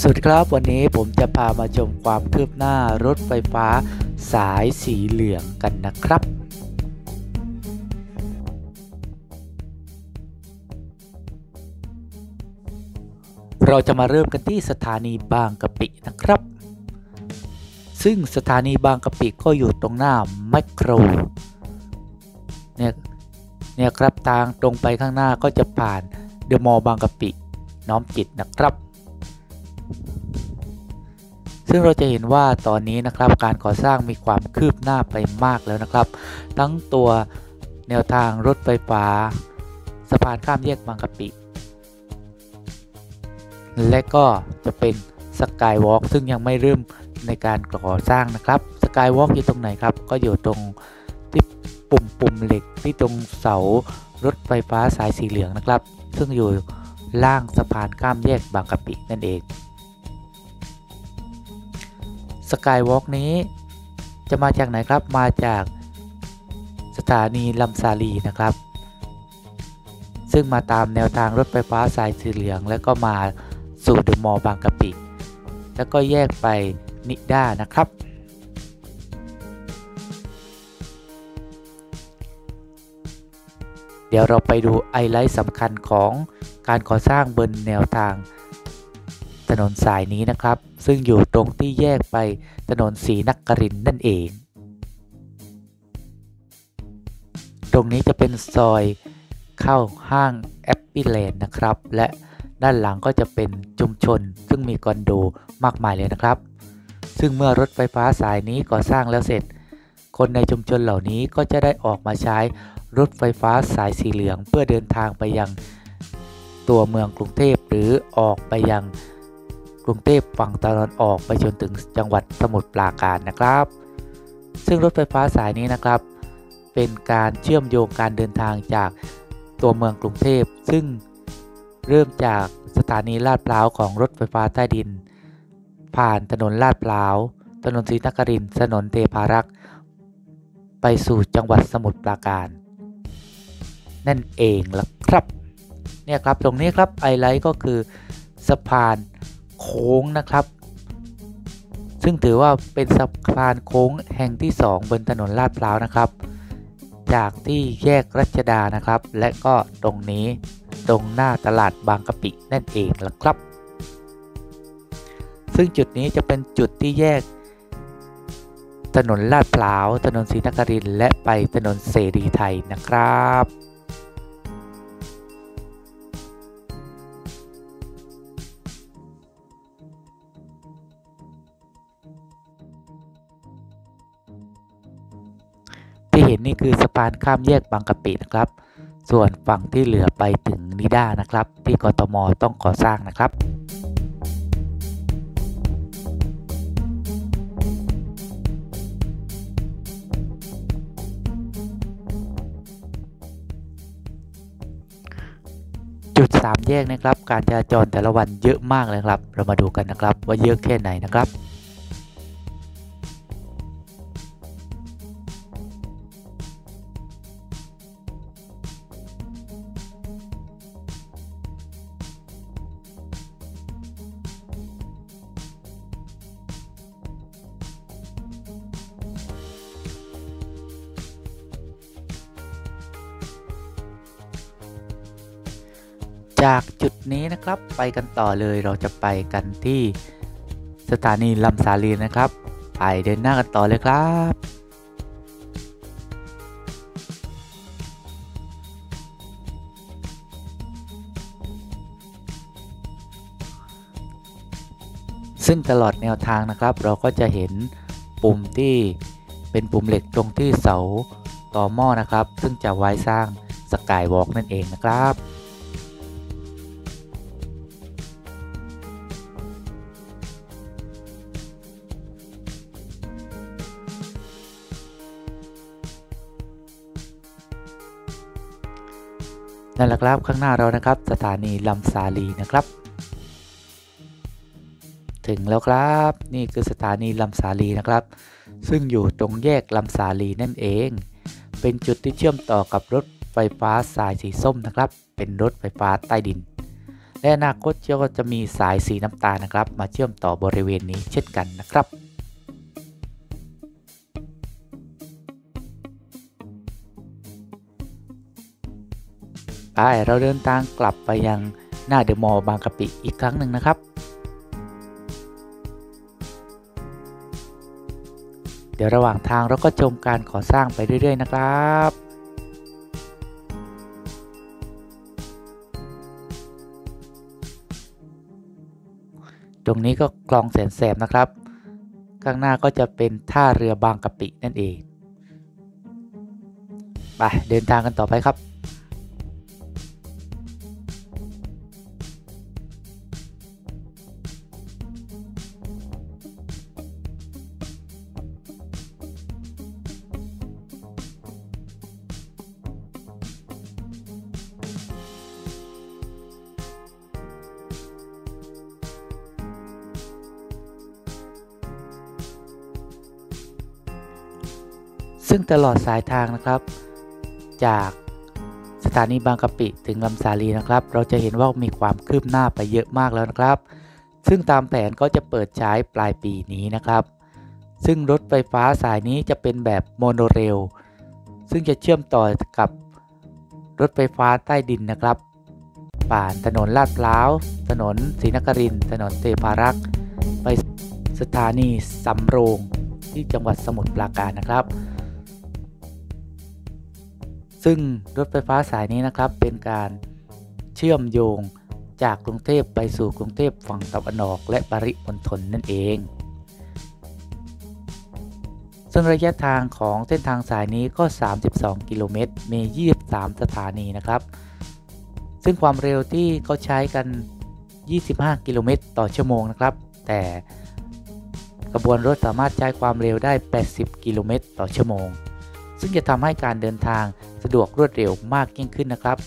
สวัสดีครับวันนี้ผมจะพามาชมความคืบหน้ารถไฟฟ้าสายสีเหลืองกันนะครับเราจะมาเริ่มกันที่สถานีบางกะปินะครับซึ่งสถานีบางกะปิก็อยู่ตรงหน้าแมคโครเนี่ยครับทางตรงไปข้างหน้าก็จะผ่านเดอะมอลล์บางกะปิน้อมจิตนะครับซึ่งเราจะเห็นว่าตอนนี้นะครับการก่อสร้างมีความคืบหน้าไปมากแล้วนะครับทั้งตัวแนวทางรถไฟฟ้าสะพานข้ามแยกบางกะปิและก็จะเป็นสกายวอล์กซึ่งยังไม่เริ่มในการก่อสร้างนะครับสกายวอล์กอยู่ตรงไหนครับก็อยู่ตรงที่ปุ่มเหล็กที่ตรงเสารถไฟฟ้าสายสีเหลืองนะครับซึ่งอยู่ล่างสะพานข้ามแยกบางกะปินั่นเองสกายวอล์กนี้จะมาจากไหนครับมาจากสถานีลำสาลีนะครับซึ่งมาตามแนวทางรถไฟฟ้าสายสีเหลืองแล้วก็มาสู่เดอะมอลล์บางกะปิแล้วก็แยกไปนิด้านะครับเดี๋ยวเราไปดูไฮไลท์สำคัญของการก่อสร้างบนแนวทางถนนสายนี้นะครับซึ่งอยู่ตรงที่แยกไปถนนศรีนครินทร์นั่นเองตรงนี้จะเป็นซอยเข้าห้างแอปปี้เลนนะครับและด้านหลังก็จะเป็นชุมชนซึ่งมีคอนโดมากมายเลยนะครับซึ่งเมื่อรถไฟฟ้าสายนี้ก่อสร้างแล้วเสร็จคนในชุมชนเหล่านี้ก็จะได้ออกมาใช้รถไฟฟ้าสายสีเหลืองเพื่อเดินทางไปยังตัวเมืองกรุงเทพหรือออกไปยังกรุงเทพฝั่งตะวันออกไปจนถึงจังหวัดสมุทรปราการนะครับซึ่งรถไฟฟ้าสายนี้นะครับเป็นการเชื่อมโยงการเดินทางจากตัวเมืองกรุงเทพซึ่งเริ่มจากสถานีลาดพร้าวของรถไฟฟ้าใต้ดินผ่านถนนลาดพร้าวถนนศรีนครินทร์ถนนเทพารักษ์ไปสู่จังหวัดสมุทรปราการนั่นเองล่ะครับเนี่ยครับตรงนี้ครับไฮไลท์ก็คือสะพานโค้งนะครับซึ่งถือว่าเป็นสะพานโค้งแห่งที่2บนถนนลาดพร้าวนะครับจากที่แยกรัชดานะครับและก็ตรงนี้ตรงหน้าตลาดบางกะปินั่นเองล่ะครับซึ่งจุดนี้จะเป็นจุดที่แยกถนนลาดพร้าวถนนศรีนครินทร์และไปถนนเสรีไทยนะครับที่เห็นนี่คือสะพานข้ามแยกบางกะปินะครับส่วนฝั่งที่เหลือไปถึงนิด้านะครับที่กทม.ต้องก่อสร้างนะครับจุด3แยกนะครับการจราจรแต่ละวันเยอะมากเลยครับเรามาดูกันนะครับว่าเยอะแค่ไหนนะครับจากจุดนี้นะครับไปกันต่อเลยเราจะไปกันที่สถานีลำสาลีนะครับไปเดินหน้ากันต่อเลยครับซึ่งตลอดแนวทางนะครับเราก็จะเห็นปุ่มที่เป็นปุ่มเหล็กตรงที่เสาต่อหม้อนะครับซึ่งจะไว้สร้างสกายวอล์กนั่นเองนะครับนั่นแหละครับข้างหน้าเรานะครับสถานีลำสาลีนะครับถึงแล้วครับนี่คือสถานีลำสาลีนะครับซึ่งอยู่ตรงแยกลำสาลีนั่นเองเป็นจุดที่เชื่อมต่อกับรถไฟฟ้าสายสีส้มนะครับเป็นรถไฟฟ้าใต้ดินใน และอนาคตเชือกก็จะมีสายสีน้ำตาลนะครับมาเชื่อมต่อบริเวณนี้เช่นกันนะครับไปเราเดินทางกลับไปยังหน้าเดอะมอลล์บางกะปิอีกครั้งหนึ่งนะครับเดี๋ยวระหว่างทางเราก็ชมการก่อสร้างไปเรื่อยๆนะครับตรงนี้ก็คลองแสนแสบนะครับข้างหน้าก็จะเป็นท่าเรือบางกะปินั่นเองไปเดินทางกันต่อไปครับซึ่งตลอดสายทางนะครับจากสถานีบางกะปิถึงลำสาลีนะครับเราจะเห็นว่ามีความคืบหน้าไปเยอะมากแล้วนะครับซึ่งตามแผนก็จะเปิดใช้ปลายปีนี้นะครับซึ่งรถไฟฟ้าสายนี้จะเป็นแบบโมโนเรลซึ่งจะเชื่อมต่อกับรถไฟฟ้าใต้ดินนะครับผ่านถนนลาดพร้าวถนนศรีนครินทร์ถนนเทพารักษ์ไปสถานีสำโรงที่จังหวัดสมุทรปราการนะครับซึ่งรถไฟฟ้าสายนี้นะครับเป็นการเชื่อมโยงจากกรุงเทพไปสู่กรุงเทพฝั่งตะวันออกและปริมณฑลนั่นเองซึ่งระยะทางของเส้นทางสายนี้ก็32กิโลเมตรมี23สถานีนะครับซึ่งความเร็วที่เขาใช้กัน25กิโลเมตรต่อชั่วโมงนะครับแต่ขบวนรถสามารถใช้ความเร็วได้80กิโลเมตรต่อชั่วโมงซึ่งจะทำให้การเดินทางสะดวกรวดเร็วมากยิ่งขึ้นนะครับ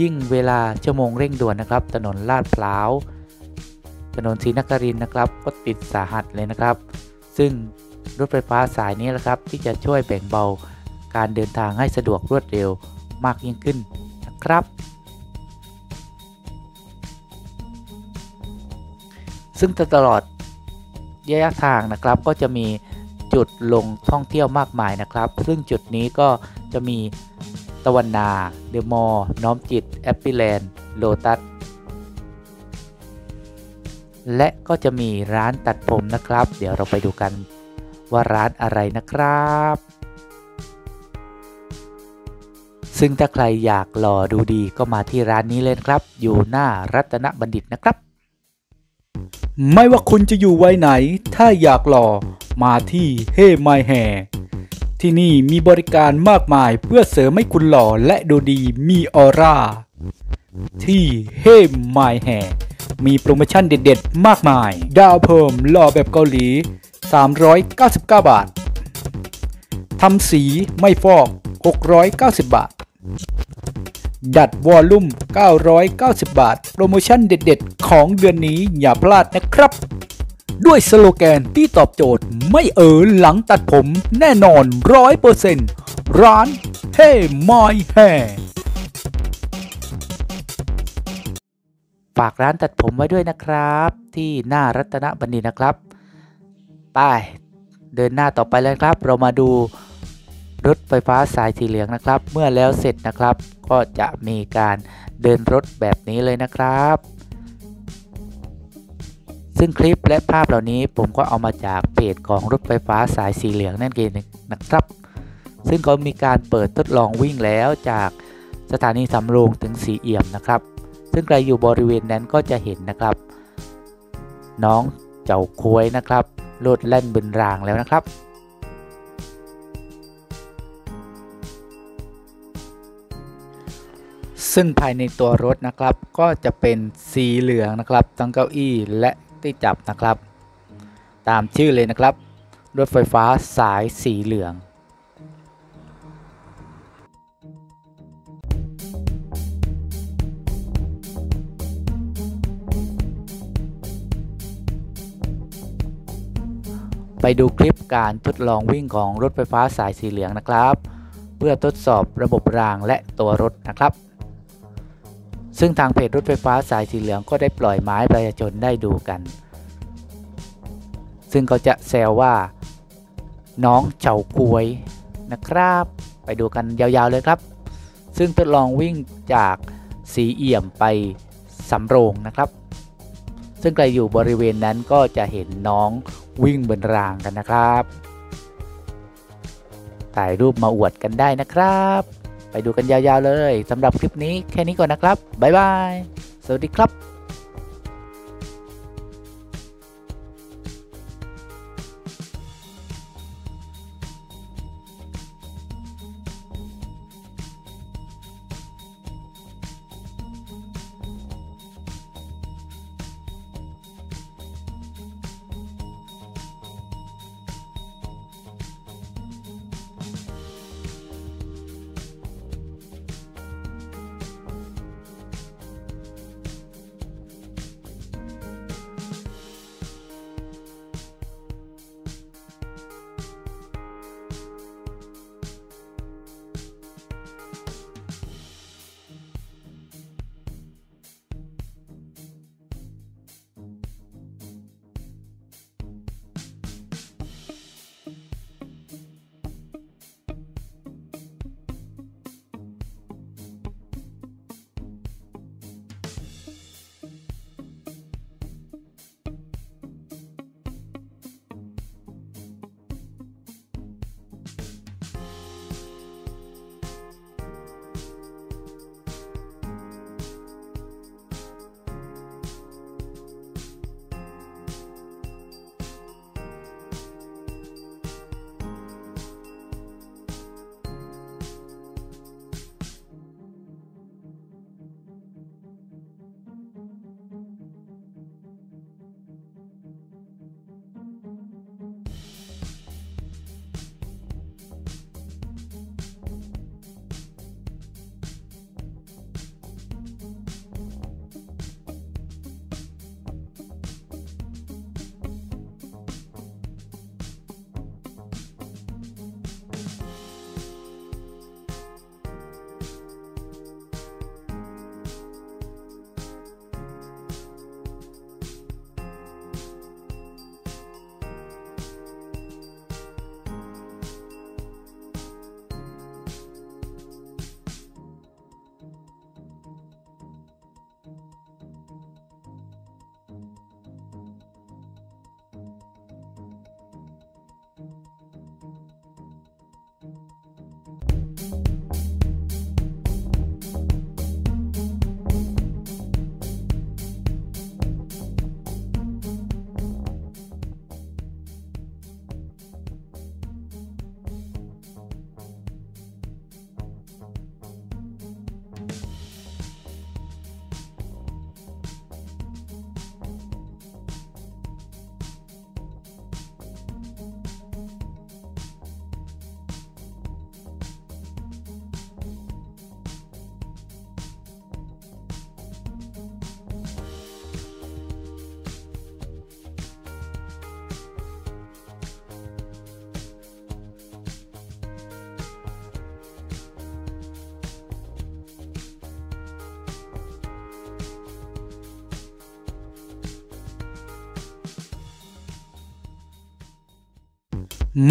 ยิ่งเวลาชั่วโมงเร่งด่วนนะครับถนนลาดพร้าวถนนศรีนครินทร์นะครับก็ติดสาหัสเลยนะครับซึ่งรถไฟฟ้าสายนี้แหละครับที่จะช่วยแบ่งเบาการเดินทางให้สะดวกรวดเร็วมากยิ่งขึ้นนะครับซึ่งตลอดระยะทางนะครับก็จะมีจุดลงท่องเที่ยวมากมายนะครับซึ่งจุดนี้ก็จะมีตะวันนาเดอะมอลล์น้อมจิตแอปเปิลแลนด์โลตัสและก็จะมีร้านตัดผมนะครับเดี๋ยวเราไปดูกันว่าร้านอะไรนะครับซึ่งถ้าใครอยากหล่อดูดีก็มาที่ร้านนี้เลยครับอยู่หน้ารัตนบัณฑิตนะครับไม่ว่าคุณจะอยู่ไว้ไหนถ้าอยากหล่อมาที่ Hey My Hair ที่นี่มีบริการมากมายเพื่อเสริมให้คุณหล่อและดูดีมีออร่าที่ Hey My Hair มีโปรโมชั่นเด็ดๆมากมายดาวเพิ่มหล่อแบบเกาหลี399 บาททำสีไม่ฟอก690 บาทดัดวอลลุ่ม990 บาทโปรโมชั่นเด็ดๆของเดือนนี้อย่าพลาดนะครับด้วยสโลแกนที่ตอบโจทย์ไม่หลังตัดผมแน่นอน 100% ร้าน Hey My Hair ฝากร้านตัดผมไว้ด้วยนะครับที่หน้ารัตนบัณฑิตนะครับไปเดินหน้าต่อไปเลยครับเรามาดูรถไฟฟ้าสายสีเหลืองนะครับเมื่อแล้วเสร็จนะครับก็จะมีการเดินรถแบบนี้เลยนะครับซึ่งคลิปและภาพเหล่านี้ผมก็เอามาจากเพจของรถไฟฟ้าสายสีเหลืองนั่นเองนะครับซึ่งก็มีการเปิดทดลองวิ่งแล้วจากสถานีสำโรงถึงสีเอี่ยมนะครับซึ่งใครอยู่บริเวณนั้นก็จะเห็นนะครับน้องเจ้าควยนะครับโลดแล่นบนรางแล้วนะครับซึ่งภายในตัวรถนะครับก็จะเป็นสีเหลืองนะครับทั้งเก้าอี้และที่จับนะครับตามชื่อเลยนะครับรถไฟฟ้าสายสีเหลืองไปดูคลิปการทดลองวิ่งของรถไฟฟ้าสายสีเหลืองนะครับเพื่อทดสอบระบบรางและตัวรถนะครับ ซึ่งทางเพจรถไฟฟ้าสายสีเหลืองก็ได้ปล่อยมาให้ประชาชนได้ดูกันซึ่งเขาจะแซวว่าน้องเฉาก๊วยนะครับไปดูกันยาวๆเลยครับซึ่งทดลองวิ่งจากสีเอี่ยมไปสำโรงนะครับซึ่งใครอยู่บริเวณนั้นก็จะเห็นน้องวิ่งบนรางกันนะครับถ่ายรูปมาอวดกันได้นะครับไปดูกันยาวๆเลยสำหรับคลิปนี้แค่นี้ก่อนนะครับบ๊ายบายสวัสดีครับ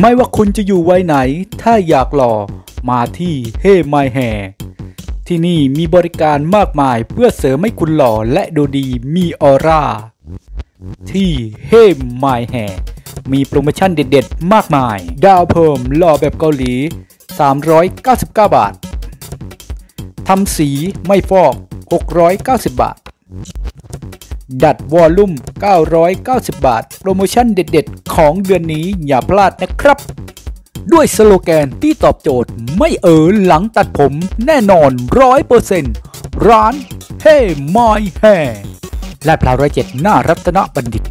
ไม่ว่าคุณจะอยู่ไว้ไหนถ้าอยากหล่อมาที่ Hey My Hair ที่นี่มีบริการมากมายเพื่อเสริมให้คุณหล่อและดูดีมีออร่าที่ Hey My Hair มีโปรโมชั่นเด็ดๆมากมายดาวเพิ่มหล่อแบบเกาหลี399 บาททำสีไม่ฟอก690 บาทดัดวอลลุ่ม990 บาทโปรโมชั่นเด็ดๆของเดือนนี้อย่าพลาดนะครับด้วยสโลแกนที่ตอบโจทย์ไม่หลังตัดผมแน่นอน 100% ร้าน Hey My Hair ลาดพร้าว 107 หน้ารัตนบัณฑิต